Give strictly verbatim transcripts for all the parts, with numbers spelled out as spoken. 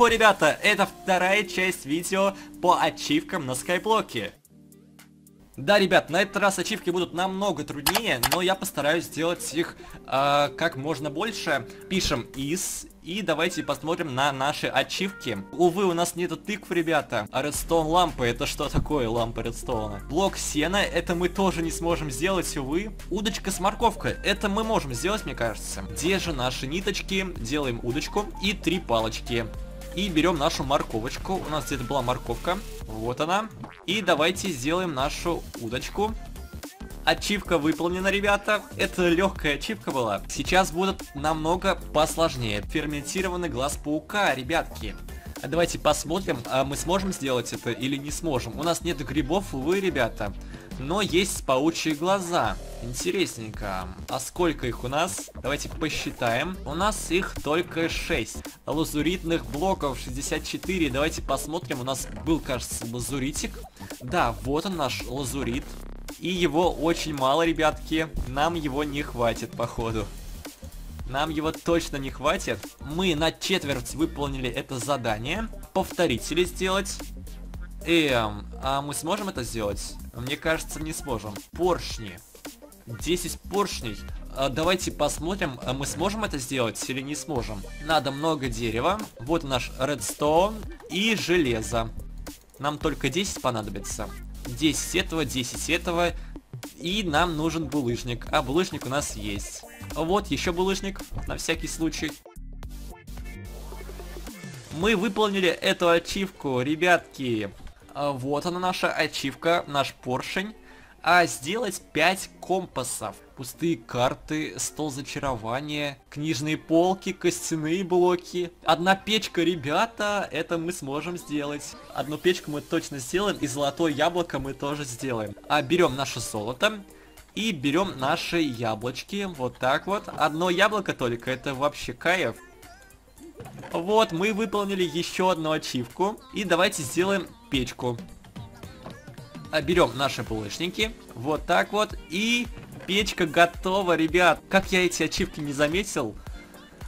хо, ребята, это вторая часть видео по ачивкам на скайблоке. Да, ребят, на этот раз ачивки будут намного труднее, но я постараюсь сделать их э, как можно больше. Пишем из, и давайте посмотрим на наши ачивки. Увы, у нас нету тыкв, ребята. А редстоун лампы, это что такое лампа редстоуна? Блок сена, это мы тоже не сможем сделать, увы. Удочка с морковкой, это мы можем сделать, мне кажется. Где же наши ниточки? Делаем удочку и три палочки. И берем нашу морковочку. У нас где-то была морковка. Вот она. И давайте сделаем нашу удочку. Ачивка выполнена, ребята. Это легкая ачивка была. Сейчас будут намного посложнее. Ферментированный глаз паука, ребятки. Давайте посмотрим, а мы сможем сделать это или не сможем. У нас нет грибов, увы, ребята. Но есть паучьи глаза. Интересненько. А сколько их у нас? Давайте посчитаем. У нас их только шесть. Лазуритных блоков шестьдесят четыре. Давайте посмотрим. У нас был, кажется, лазуритик. Да, вот он наш лазурит. И его очень мало, ребятки. Нам его не хватит, походу. Нам его точно не хватит. Мы на четверть выполнили это задание. Повторить или сделать? Эм, а мы сможем это сделать? Мне кажется, не сможем. Поршни. десять поршней. А, давайте посмотрим, а мы сможем это сделать или не сможем. Надо много дерева. Вот наш редстоун и железо. Нам только десять понадобится. десять этого, десять этого. И нам нужен булыжник. А булыжник у нас есть. Вот еще булыжник, на всякий случай. Мы выполнили эту ачивку, ребятки. Вот она наша ачивка, наш поршень. А сделать пять компасов. Пустые карты, стол зачарования, книжные полки, костяные блоки. Одна печка, ребята, это мы сможем сделать. Одну печку мы точно сделаем, и золотое яблоко мы тоже сделаем. А берем наше золото и берем наши яблочки. Вот так вот. Одно яблоко только, это вообще кайф. Вот, мы выполнили еще одну ачивку. И давайте сделаем печку. Берем наши булочники, вот так вот, и печка готова, ребят. Как я эти ачивки не заметил,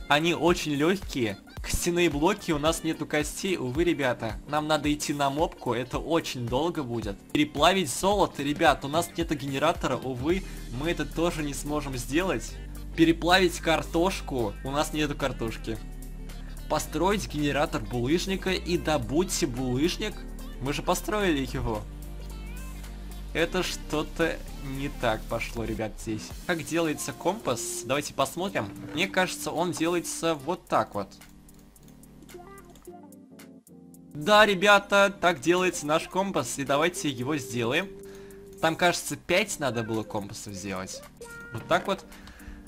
они очень легкие. Костяные блоки, у нас нету костей, увы, ребята. Нам надо идти на мобку, это очень долго будет. Переплавить золото, ребят, у нас нету генератора, увы, мы это тоже не сможем сделать. Переплавить картошку, у нас нету картошки. Построить генератор булыжника и добудьте булыжник. Мы же построили его. Это что-то не так пошло, ребят, здесь. Как делается компас? Давайте посмотрим. Мне кажется, он делается вот так вот. Да, ребята, так делается наш компас. И давайте его сделаем. Там, кажется, пять надо было компасов сделать. Вот так вот.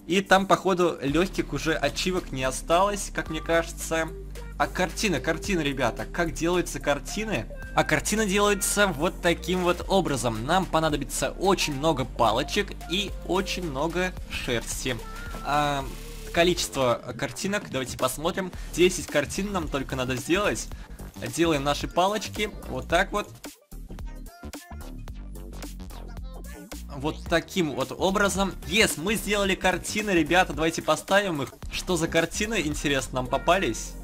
И там, походу, легких уже ачивок не осталось, как мне кажется. А картина, картина, ребята. Как делаются картины? А картина делается вот таким вот образом. Нам понадобится очень много палочек и очень много шерсти. А, количество картинок, давайте посмотрим. десять картин нам только надо сделать. Делаем наши палочки, вот так вот. Вот таким вот образом. Yes, мы сделали картины, ребята, давайте поставим их. Что за картины, интересно, нам попались?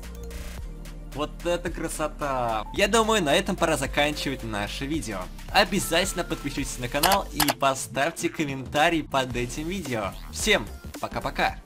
Вот это красота! Я думаю, на этом пора заканчивать наше видео. Обязательно подпишитесь на канал и поставьте комментарий под этим видео. Всем пока-пока!